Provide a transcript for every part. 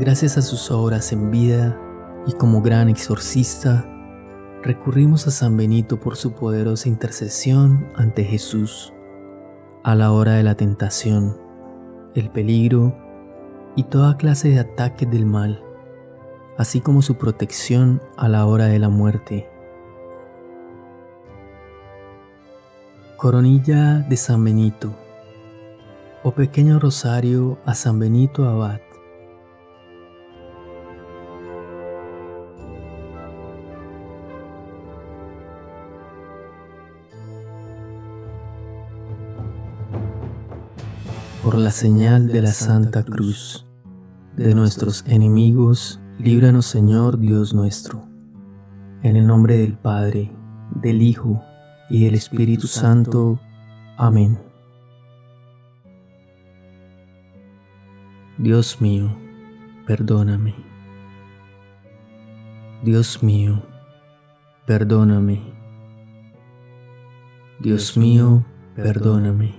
Gracias a sus obras en vida y como gran exorcista, recurrimos a San Benito por su poderosa intercesión ante Jesús, a la hora de la tentación, el peligro y toda clase de ataques del mal, así como su protección a la hora de la muerte. Coronilla de San Benito, o pequeño rosario a San Benito Abad. Por la señal de la Santa Cruz, de nuestros enemigos, líbranos, Señor Dios nuestro. En el nombre del Padre, del Hijo y del Espíritu Santo. Amén. Dios mío, perdóname. Dios mío, perdóname. Dios mío, perdóname.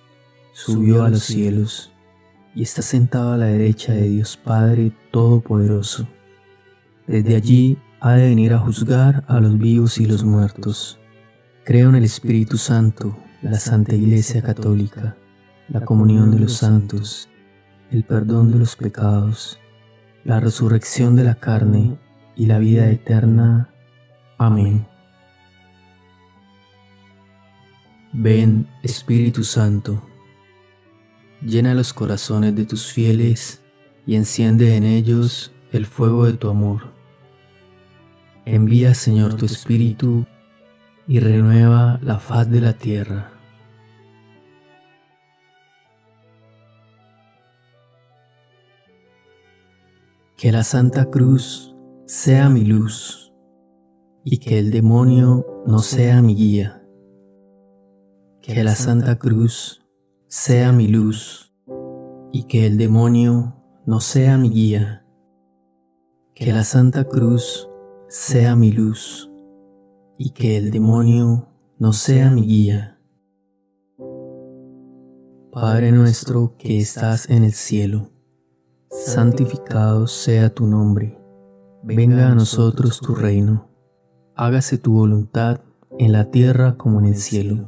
Subió a los cielos y está sentado a la derecha de Dios Padre Todopoderoso. Desde allí ha de venir a juzgar a los vivos y los muertos. Creo en el Espíritu Santo, la Santa Iglesia Católica, la comunión de los santos, el perdón de los pecados, la resurrección de la carne y la vida eterna. Amén. Ven, Espíritu Santo. Llena los corazones de tus fieles y enciende en ellos el fuego de tu amor. Envía, Señor, tu Espíritu y renueva la faz de la tierra. Que la Santa Cruz sea mi luz y que el demonio no sea mi guía. Que la Santa Cruz sea mi luz y que el demonio no sea mi guía. Que la Santa Cruz sea mi luz y que el demonio no sea mi guía. Padre nuestro que estás en el cielo, santificado sea tu nombre. Venga a nosotros tu reino. Hágase tu voluntad en la tierra como en el cielo.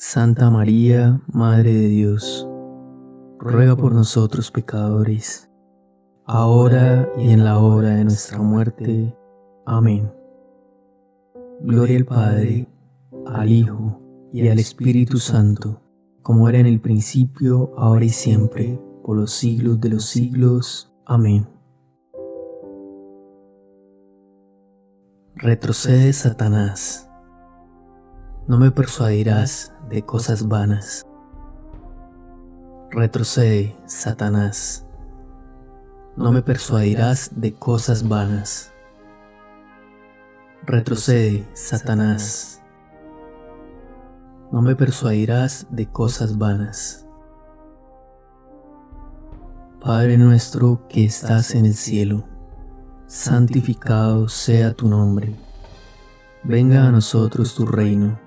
Santa María, Madre de Dios, ruega por nosotros pecadores, ahora y en la hora de nuestra muerte. Amén. Gloria al Padre, al Hijo y al Espíritu Santo, como era en el principio, ahora y siempre, por los siglos de los siglos. Amén. Retrocede, Satanás. No me persuadirás de cosas vanas. Retrocede, Satanás. No me persuadirás de cosas vanas. Retrocede, Satanás. No me persuadirás de cosas vanas. Padre nuestro que estás en el cielo, santificado sea tu nombre. Venga a nosotros tu reino.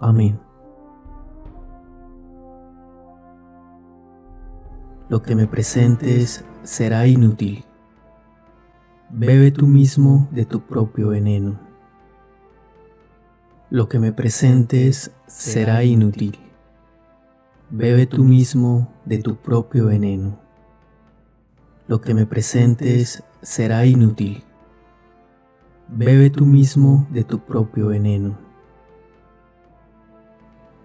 Amén. Lo que me presentes será inútil. Bebe tú mismo de tu propio veneno. Lo que me presentes será inútil. Bebe tú mismo de tu propio veneno. Lo que me presentes será inútil. Bebe tú mismo de tu propio veneno.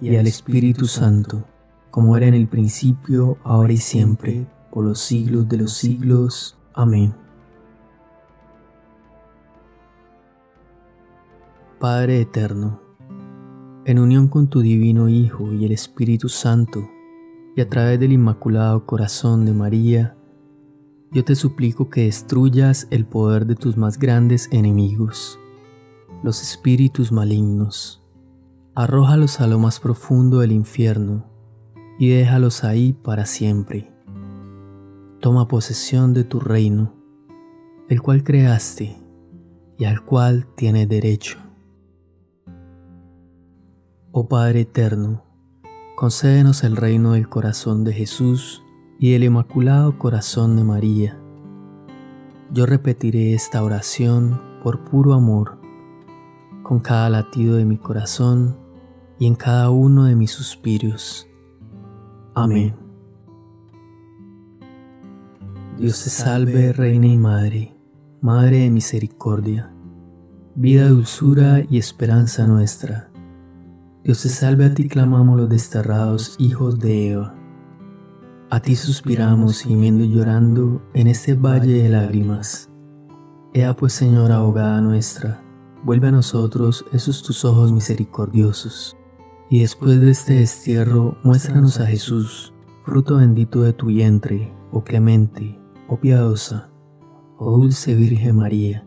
y al Espíritu Santo, como era en el principio, ahora y siempre, por los siglos de los siglos. Amén. Padre eterno, en unión con tu divino Hijo y el Espíritu Santo, y a través del Inmaculado Corazón de María, yo te suplico que destruyas el poder de tus más grandes enemigos, los espíritus malignos. Arrójalos a lo más profundo del infierno y déjalos ahí para siempre. Toma posesión de tu reino, el cual creaste y al cual tienes derecho. Oh Padre eterno, concédenos el reino del corazón de Jesús y del Inmaculado Corazón de María. Yo repetiré esta oración por puro amor, con cada latido de mi corazón y en cada uno de mis suspiros. Amén. Dios te salve, Reina y Madre, Madre de misericordia, vida, dulzura y esperanza nuestra. Dios te salve, a ti clamamos los desterrados hijos de Eva. A ti suspiramos, gimiendo y llorando en este valle de lágrimas. Ea pues, Señora abogada nuestra, vuelve a nosotros esos tus ojos misericordiosos, y después de este destierro muéstranos a Jesús, fruto bendito de tu vientre, oh clemente, oh piadosa, oh dulce Virgen María.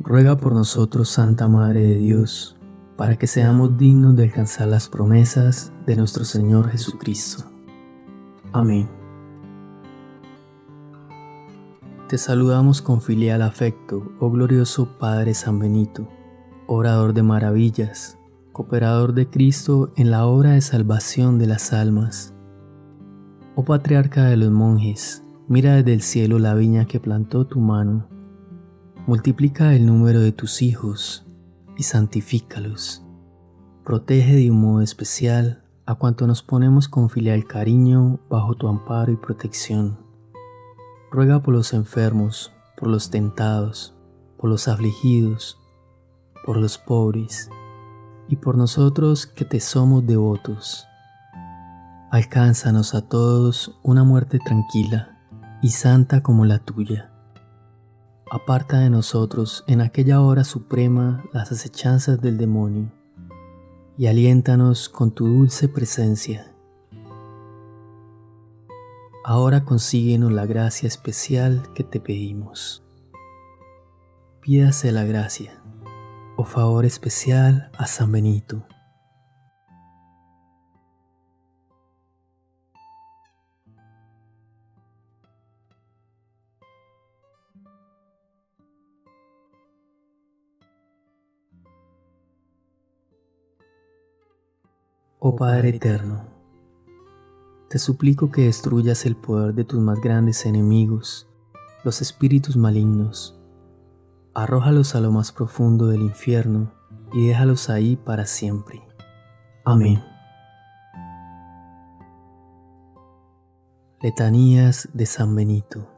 Ruega por nosotros, Santa Madre de Dios, para que seamos dignos de alcanzar las promesas de nuestro Señor Jesucristo. Amén. Te saludamos con filial afecto, oh glorioso Padre San Benito, orador de maravillas, cooperador de Cristo en la obra de salvación de las almas. Oh patriarca de los monjes, mira desde el cielo la viña que plantó tu mano, multiplica el número de tus hijos y santifícalos. Protege de un modo especial a cuanto nos ponemos con filial cariño bajo tu amparo y protección. Ruega por los enfermos, por los tentados, por los afligidos, por los pobres, y por nosotros que te somos devotos. Alcánzanos a todos una muerte tranquila y santa como la tuya. Aparta de nosotros en aquella hora suprema las acechanzas del demonio y aliéntanos con tu dulce presencia. Ahora consíguenos la gracia especial que te pedimos. pídase la gracia o favor especial a San Benito. Oh Padre eterno, te suplico que destruyas el poder de tus más grandes enemigos, los espíritus malignos. Arrójalos a lo más profundo del infierno y déjalos ahí para siempre. Amén. Letanías de San Benito.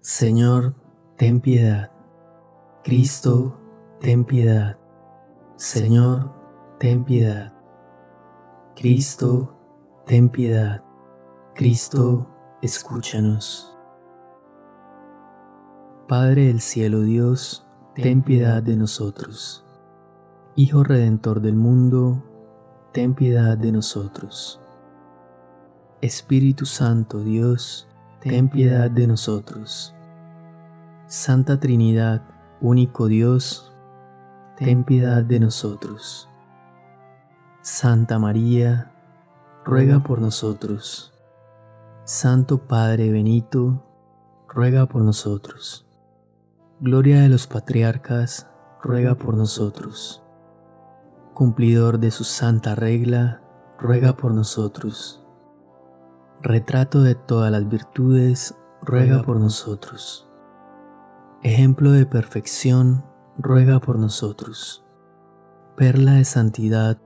Señor, ten piedad. Cristo, ten piedad. Señor, ten piedad. Cristo, ten piedad. Cristo, escúchanos. Padre del cielo Dios, ten piedad de nosotros. Hijo Redentor del mundo, ten piedad de nosotros. Espíritu Santo Dios, ten piedad de nosotros. Santa Trinidad, único Dios, ten piedad de nosotros. Santa María, ruega por nosotros. Santo Padre Benito, ruega por nosotros. Gloria de los patriarcas, ruega por nosotros. Cumplidor de su santa regla, ruega por nosotros. Retrato de todas las virtudes, ruega por nosotros. Ejemplo de perfección, ruega por nosotros. Perla de santidad,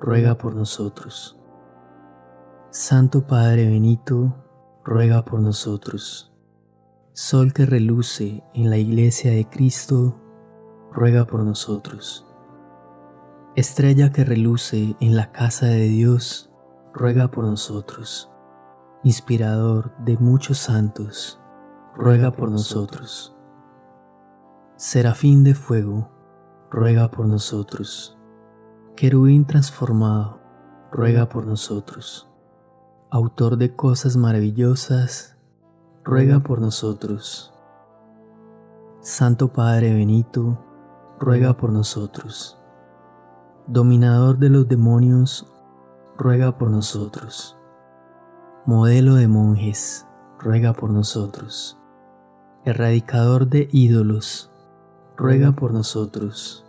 ruega por nosotros. Santo Padre Benito, ruega por nosotros. Sol que reluce en la Iglesia de Cristo, ruega por nosotros. Estrella que reluce en la casa de Dios, ruega por nosotros. Inspirador de muchos santos, ruega por nosotros. Serafín de fuego, ruega por nosotros. Querubín transformado, ruega por nosotros. Autor de cosas maravillosas, ruega por nosotros. Santo Padre Benito, ruega por nosotros. Dominador de los demonios, ruega por nosotros. Modelo de monjes, ruega por nosotros. Erradicador de ídolos, ruega por nosotros.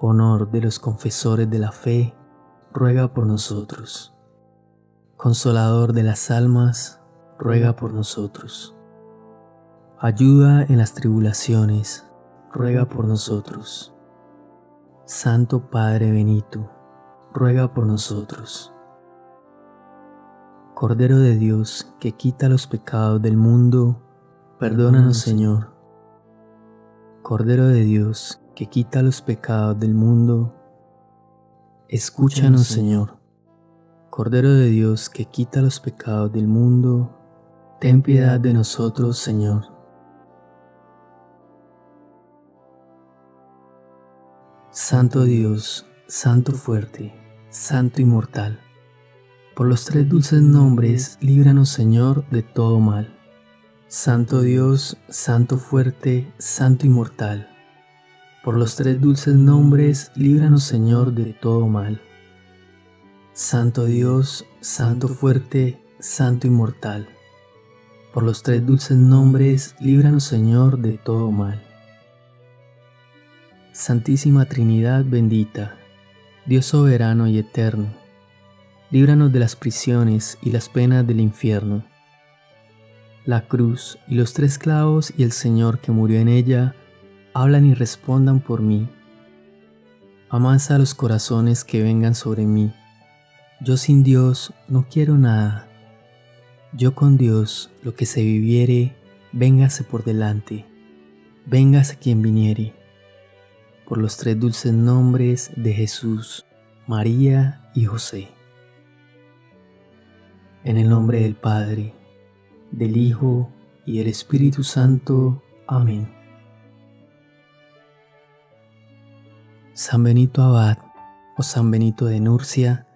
Honor de los confesores de la fe, ruega por nosotros. Consolador de las almas, ruega por nosotros. Ayuda en las tribulaciones, ruega por nosotros. Santo Padre Benito, ruega por nosotros. Cordero de Dios que quita los pecados del mundo, perdónanos, Señor. Cordero de Dios que quita los pecados del mundo, escúchanos, Señor. Cordero de Dios que quita los pecados del mundo, ten piedad de nosotros, Señor. Santo Dios, Santo fuerte, Santo inmortal, por los tres dulces nombres, líbranos, Señor, de todo mal. Santo Dios, Santo fuerte, Santo inmortal, por los tres dulces nombres, líbranos, Señor, de todo mal. Santo Dios, Santo fuerte, Santo inmortal, por los tres dulces nombres, líbranos, Señor, de todo mal. Santísima Trinidad bendita, Dios soberano y eterno, líbranos de las prisiones y las penas del infierno. La cruz y los tres clavos y el Señor que murió en ella, hablan y respondan por mí. Amansa los corazones que vengan sobre mí. Yo sin Dios no quiero nada. Yo con Dios, lo que se viviere, véngase por delante. Véngase quien viniere. Por los tres dulces nombres de Jesús, María y José. En el nombre del Padre, del Hijo y del Espíritu Santo. Amén. San Benito Abad o San Benito de Nurcia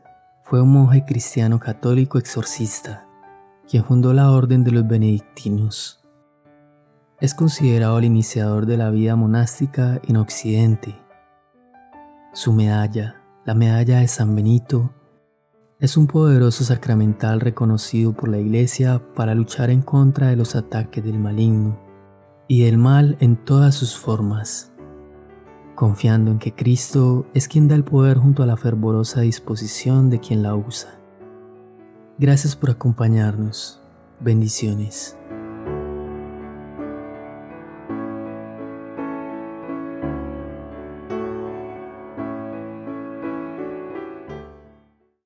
fue un monje cristiano católico exorcista, quien fundó la Orden de los benedictinos. Es considerado el iniciador de la vida monástica en Occidente. Su medalla, la medalla de San Benito, es un poderoso sacramental reconocido por la Iglesia para luchar en contra de los ataques del maligno y del mal en todas sus formas, confiando en que Cristo es quien da el poder junto a la fervorosa disposición de quien la usa. Gracias por acompañarnos. Bendiciones.